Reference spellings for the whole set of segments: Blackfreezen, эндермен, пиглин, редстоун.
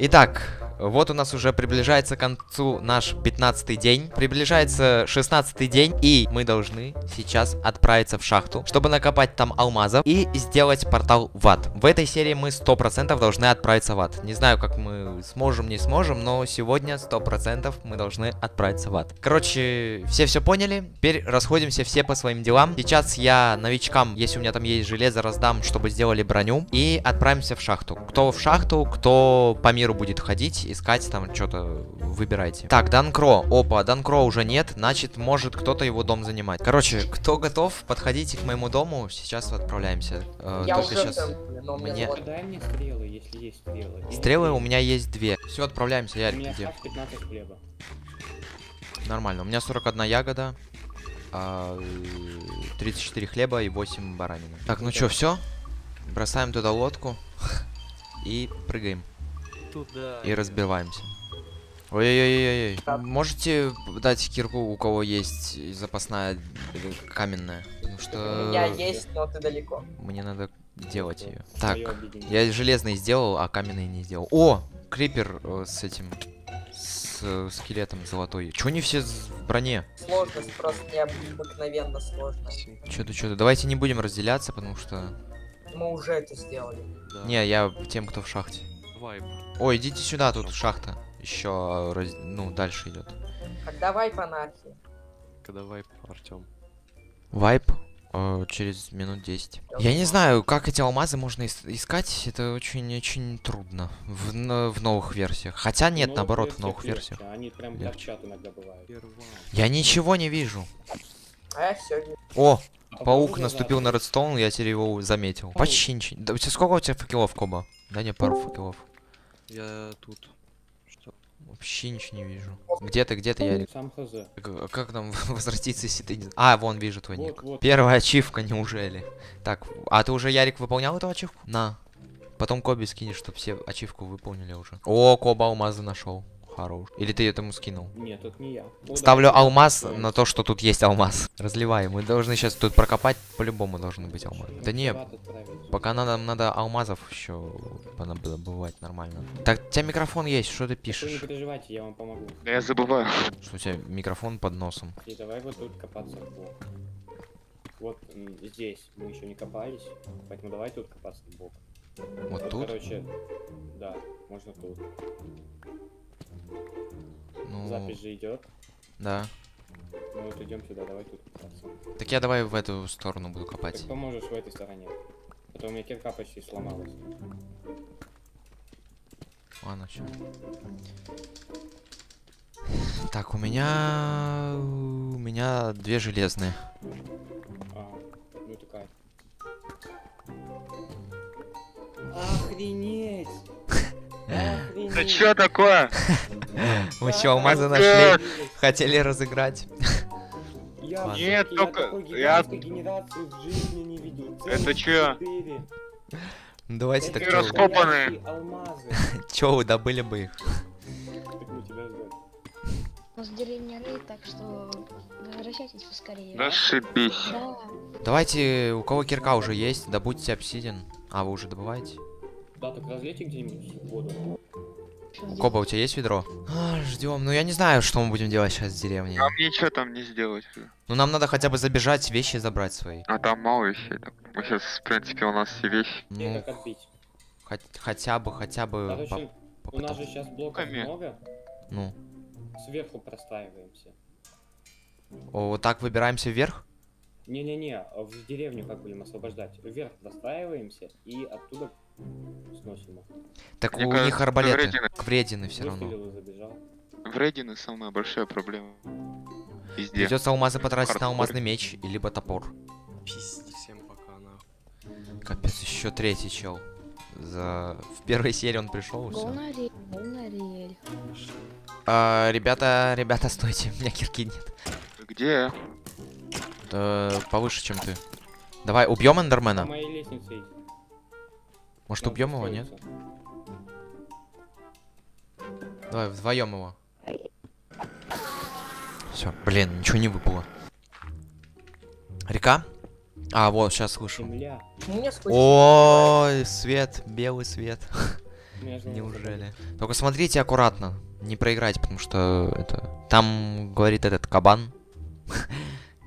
Итак, вот у нас уже приближается к концу наш 15-й день. Приближается 16-й день, и мы должны сейчас отправиться в шахту, чтобы накопать там алмазов и сделать портал в ад. В этой серии мы 100% должны отправиться в ад. Не знаю, как мы сможем, не сможем, но сегодня 100% мы должны отправиться в ад. Короче, все поняли. Теперь расходимся все по своим делам. Сейчас я новичкам, если у меня там есть железо, раздам, чтобы сделали броню. И отправимся в шахту. Кто в шахту, кто по миру будет ходить, искать там что-то, выбирайте. Так, Данкро. Опа, Данкро уже нет, значит, может кто-то его дом занимать. Короче, кто готов, подходите к моему дому, сейчас отправляемся. Я только уже сейчас... Там, мне... Дай мне стрелы, если есть стрелы. Стрелы у меня есть две. Все, отправляемся, Ярик, где? 15 хлеба. Нормально, у меня 41 ягода, 34 хлеба и 8 баранины. Так, ну что, все? Бросаем туда лодку и прыгаем. И разбиваемся. Ой-ой-ой-ой. Можете дать кирку, у кого есть запасная каменная? Потому что... У меня есть, но ты далеко. Мне надо делать ее. Так, я железный сделал, а каменный не сделал. О, крипер с этим... с скелетом золотой. Чё они все в броне? Сложность просто необыкновенно сложная. Чё-то. Давайте не будем разделяться, потому что... Мы уже это сделали. Да. Не, я тем, кто в шахте. Ой, идите сюда, тут шахта. Еще, ну, дальше идет. Когда вайп, анархия? Когда вайп, Артем? Вайп через минут 10. Я не знаю, как эти алмазы можно искать. Это очень-очень трудно в новых версиях. Хотя нет, новых наоборот, в новых версиях. Они прям торчат иногда бывают. Я ничего не вижу. А я все вижу. О, паук наступил на редстоун, я теперь его заметил. Почти ничего. Да, сколько у тебя факелов, Коба? Да не, пару факелов. Я тут. Что? Вообще ничего не вижу. Где ты, Ярик? Сам хз. Как нам возвратиться, если ты не... А, вон, вижу твой ник. Вот. Первая ачивка, неужели? Так, а ты уже, Ярик, выполнял эту ачивку? На. Потом Коби скинешь, чтобы все ачивку выполнили уже. О, Коба алмазы нашел. Хорош. Или ты этому скинул? Нет, тут не я. Ставлю алмаз на то, что тут есть алмаз. Разливаем. Мы должны сейчас тут прокопать. По-любому должны быть алмазы. Да не, пока нам надо алмазов еще добывать нормально. Так, у тебя микрофон есть, что ты пишешь? Не переживайте, я вам помогу. Да я забываю. Что у тебя микрофон под носом? И давай вот тут копаться. Вот здесь мы еще не копались, поэтому давай тут копаться в бок. Вот тут? Короче, да, можно тут. Ну... Запись же идет. Да. Ну вот идем сюда, давай тут копаться. Так я давай в эту сторону буду копать. Ты поможешь в этой стороне. А то у меня кирка почти сломалась. Ладно, все. Так, у меня две железные. А, ну такая. Охренеть! Да чё такое? Мы еще алмазы нашли, хотели разыграть. Нет, только... Это чё? Давайте так... Раскопанные. Чё, вы добыли бы их? У нас деревня рейд, так что возвращайтесь поскорее. Зашибись. Давайте, у кого кирка уже есть, добудьте обсидиан. А, вы уже добываете? Да, так разлейте где-нибудь воду. Коба, у тебя есть ведро? А, ждем. Ну я не знаю, что мы будем делать сейчас в деревне. Нам ничего там не сделать. Ну нам надо хотя бы забежать, вещи забрать свои. А там мало вещей. Мы сейчас, в принципе, у нас все вещи. Ну, хотя бы. Короче, у нас же сейчас блоков много. Ну. Сверху простаиваемся. О, вот так выбираемся вверх? Не-не-не, в деревню как будем освобождать? Вверх простаиваемся и оттуда. Сносимо. Так мне у кажется, них арбалеты, вредины все равно. Вредины самая большая проблема. Везде. Придется алмазы потратить на алмазный меч, либо топор. Пиздец, всем пока, нахуй. Капец, еще третий чел. В первой серии он пришел. Гонорель. А, ребята, стойте, у меня кирки нет. Где? Да, повыше, чем ты. Давай, убьем эндермена. Может, убьем его, нет? Давай, вдвоем его. Все, блин, ничего не выпало. Река? А, вот, сейчас слышу. О, свет, белый свет. Неужели? Только смотрите аккуратно, не проиграйте, потому что это... Там, говорит, этот кабан.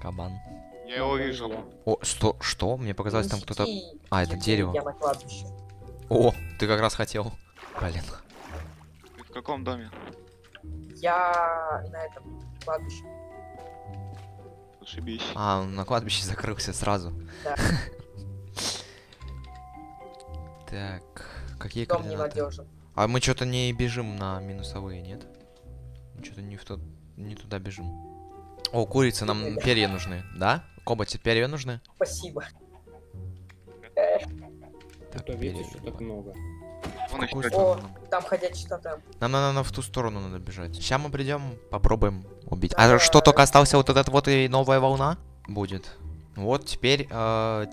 Кабан. Я его вижу. О, что? Что? Мне показалось, там кто-то... А, это дерево. О, ты как раз хотел. Блин. В каком доме? Я на этом кладбище. Ошибись. А, он на кладбище закрылся сразу. Да. Так, какие координаты? А мы что-то не бежим на минусовые, нет? Что-то не туда бежим. О, курица, нам перья нужны, да? Коба, тебе перья нужны? Спасибо. Так, видите, что так много. О, там ходячий тотем. Нам в ту сторону надо бежать. Сейчас мы придем, попробуем убить. А что, только остался вот этот вот и новая волна будет. Вот теперь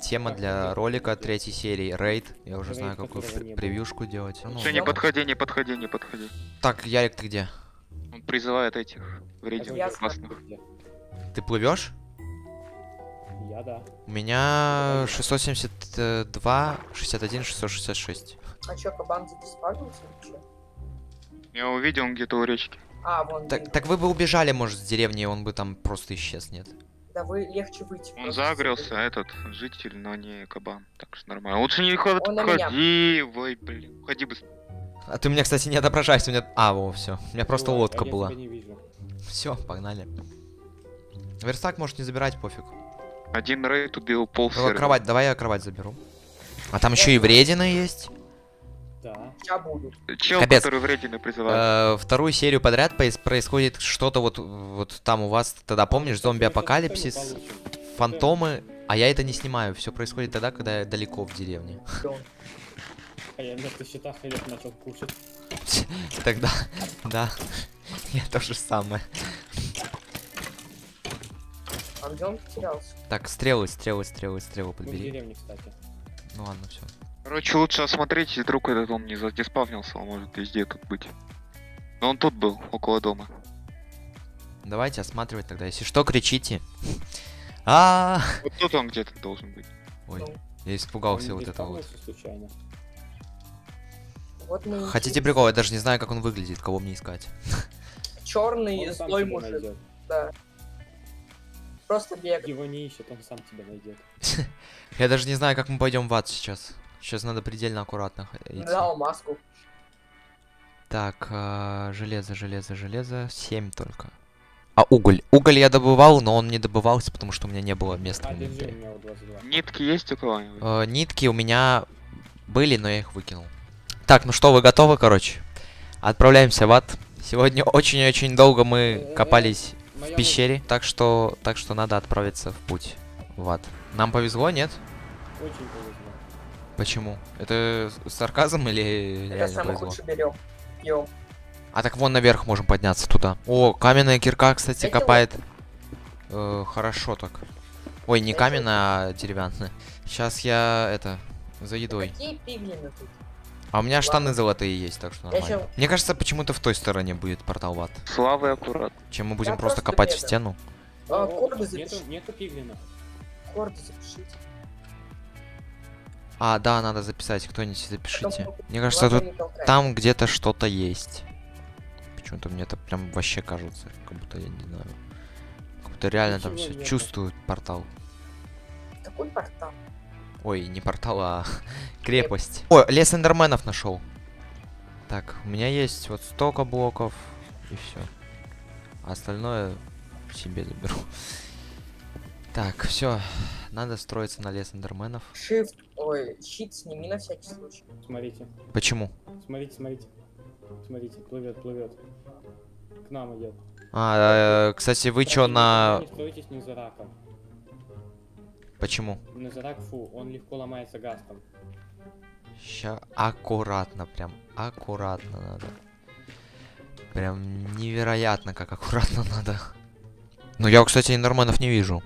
тема для ролика 3-й серии. Рейд. Я уже знаю, какую превьюшку делать. Все, не подходи, не подходи, не подходи. Так, Ярик, ты где? Он призывает этих вредителей. Ты плывешь? Я да. У меня 672, 61, 666. А чё, кабан заспавнился? Я увидел, он где-то у речки. А, вон. Так вы бы убежали, может, с деревни, он бы там просто исчез, нет? Да вы легче выйти. Он загрелся, этот житель, но не кабан. Так что нормально. Лучше не ходи, ой, блин. Ходи быстрее. А ты меня, кстати, не отображаешь, у меня... А, во, все. У меня просто лодка была. Все, погнали. Верстак можешь не забирать, пофиг. Один рейд убил полсервера. Кровать, давай я кровать заберу. А там еще и вредина есть. Да. Я буду. Чел, который вредины призывает. Вторую серию подряд происходит что-то вот там у вас. Тогда помнишь, зомби-апокалипсис, фантомы. А я это не снимаю. Все происходит тогда, когда я далеко в деревне. А я вместо щита хлеб начал кушать. Тогда, да. Я то же самое. А где он потерялся? Так, стрелы подбери. В деревне, кстати. Ну ладно, все. Короче, лучше осмотреть, вдруг этот он не задеспавнился, он может везде тут быть. Но он тут был, около дома. Давайте осматривать тогда, если что, кричите. А вот тут он где-то должен быть. Ой, я испугался вот этого вот. Хотите прикол? Я даже не знаю, как он выглядит, кого мне искать. Черный злой мужик. Да. Просто бег. Его не ищет, он сам тебя найдет. Я даже не знаю, как мы пойдем в ад сейчас. Сейчас надо предельно аккуратно идти. Дал маску. Так, железо. 7 только. А уголь? Уголь я добывал, но он не добывался, потому что у меня не было места. Нитки есть у кого-нибудь? Нитки у меня были, но я их выкинул. Так, ну что, вы готовы, короче? Отправляемся в ад. Сегодня очень-очень долго мы копались... в пещере, так что надо отправиться в путь в ад. Нам повезло, нет? Очень повезло. Почему? Это сарказм или это реально повезло? Лучше берем. А так вон наверх можем подняться туда. О, каменная кирка, кстати, копает. Хорошо так. Ой, не каменная, а деревянная. Сейчас я это за едой. А у меня штаны золотые есть, так что нормально. Мне кажется, почему-то в той стороне будет портал в ад. Славы аккурат. Чем мы будем просто копать в стену. Нету пиглина. Корды запишите. А, да, надо записать. Кто-нибудь запишите. Мне кажется, тут там где-то что-то есть. Почему-то мне это прям вообще кажется. Как будто я не знаю. Как будто реально там все чувствуют портал. Какой портал? Ой, не портал, а крепость. О, лес эндерменов нашел. Так, у меня есть вот столько блоков и все. А остальное себе заберу. Так, все, надо строиться на лес эндерменов. Shift, ой, щит сними на всякий случай. Смотрите. Почему? Смотрите, плывет. К нам идет. А, кстати, вы чё на? Не стоитесь ни за раком. Почему? Назарак, фу, он легко ломается газом. Ща аккуратно, прям аккуратно надо. Прям невероятно, как аккуратно надо. Но я, кстати, эндерменов не вижу.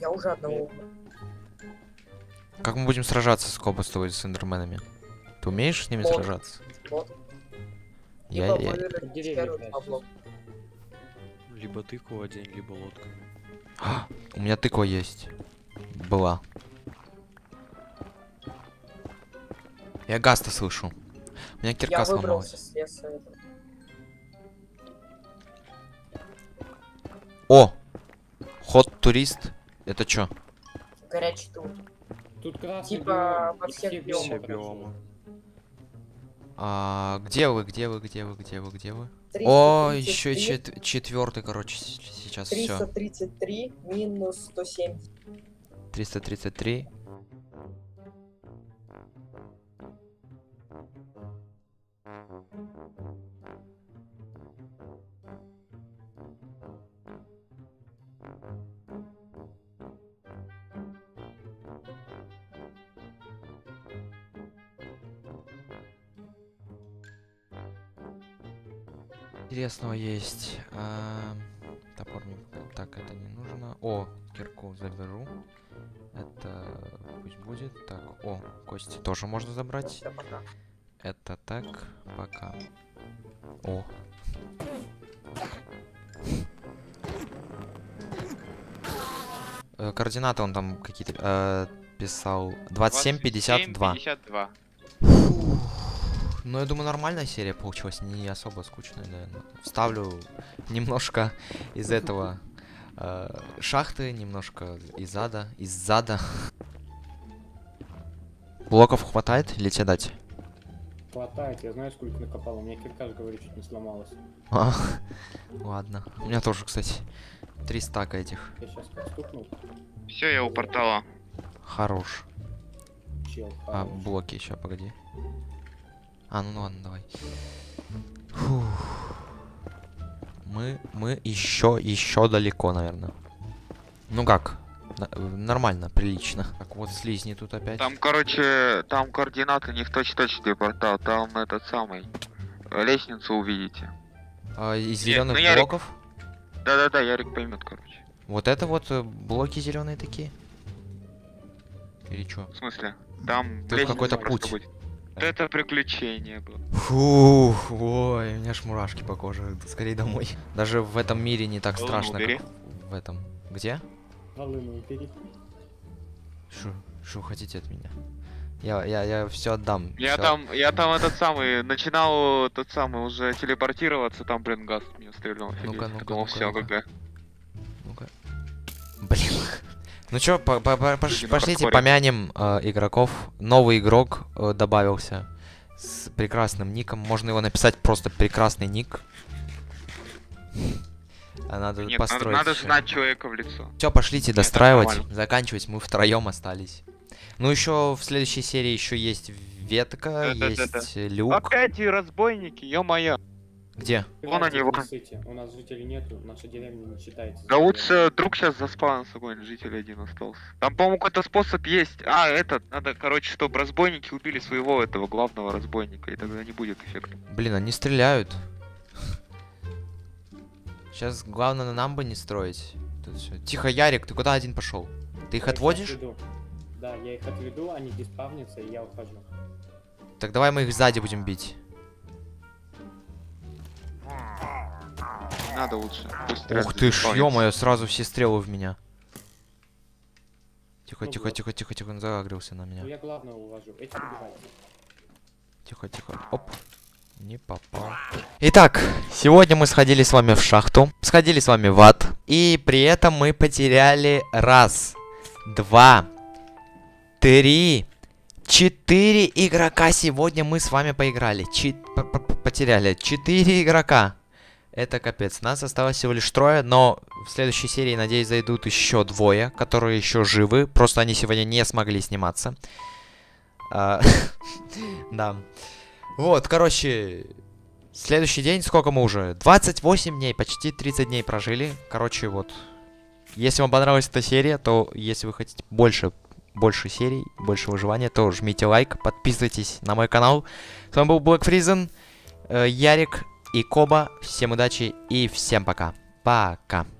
Я уже одного. Как мы будем сражаться с Кобастовой, с эндерменами? Ты умеешь с ними сражаться? Вот. Либо тыкву одень, либо лодками. А, у меня тыква есть. Была. Я газ-то слышу. У меня кирка сломалась. О! Ход турист. Это чё? Горячий тур. Тут типа во всех биомах. Где вы? О, еще четвертый, короче, сейчас все. 333 минус 107. 333. Интересного есть. Топор мне так это не нужно. О, кирку заберу. Это пусть будет. Так, о, кости тоже можно забрать. Это так, пока. О. Координаты он там какие-то писал. 27, 52. Ну, я думаю, нормальная серия получилась, не особо скучная, наверное. Вставлю немножко из этого шахты, немножко из ада, Блоков хватает или тебе дать? Хватает, я знаю, сколько накопал. У меня кирка, говорит, чуть не сломалась. А, ладно. У меня тоже, кстати, 3 стака этих. Я сейчас подстукнул. Всё, я у портала. Хорош. Чел, хорош. А, блоки еще, погоди. А, ну ладно, давай. Фух. Мы еще далеко, наверное. Ну как? Нормально, прилично. Так, вот слизни тут опять. Там, короче, там координаты не в точь-точь, где портал. Там этот самый. Лестницу увидите. А, из зеленых блоков? Да-да-да, Ярик поймет, короче. Вот это вот блоки зеленые такие? Или что? В смысле? Там какой-то путь. Вот это приключение было. Фух, ой, у меня аж мурашки по коже. Скорее домой. Даже в этом мире не так страшно, как в этом. Где? Что хотите от меня? Я все отдам. Я там этот самый начинал уже телепортироваться, там, блин, газ меня стрельнул. Ну-ка. Ну-ка. Блин. Ну чё, пошлите помянем игроков. Новый игрок добавился с прекрасным ником. Можно его написать просто прекрасный ник. А надо построить. Надо знать человека в лицо. Все, пошлите достраивать, заканчивать. Мы втроем остались. Ну еще в следующей серии еще есть ветка, есть люк. Опять и разбойники, ё-моё. Где? Вон они, вон. У нас жителей нету, наша деревня не считается. Да лучше друг сейчас заспаунился, житель один остался. Там, по-моему, какой-то способ есть. А, этот, надо, короче, чтобы разбойники убили своего этого главного разбойника, и тогда не будет эффекта. Блин, они стреляют. Сейчас главное нам бы не строить. Тут все. Тихо, Ярик, ты куда один пошел? Ты их отводишь? Да, я их отведу, они диспавнятся, и я ухожу. Так давай мы их сзади будем бить. Надо лучше. Ух ты ж, ё-моё, сразу все стрелы в меня. Тихо, он загрелся на меня. Я главного увожу. Эти убивают. Тихо. Оп. Не попал. Итак, сегодня мы сходили с вами в шахту. Сходили с вами в ад. И при этом мы потеряли 1, 2, 3, 4 игрока. Сегодня мы с вами поиграли. Потеряли 4 игрока. Это капец. Нас осталось всего лишь 3, но в следующей серии, надеюсь, зайдут еще 2, которые еще живы. Просто они сегодня не смогли сниматься. Да. Вот, короче, следующий день, сколько мы уже? 28 дней, почти 30 дней прожили. Короче, вот. Если вам понравилась эта серия, то если вы хотите больше серий, больше выживания, то жмите лайк, подписывайтесь на мой канал. С вами был Blackfreezen, Ярик и Коба. Всем удачи и всем пока. Пока.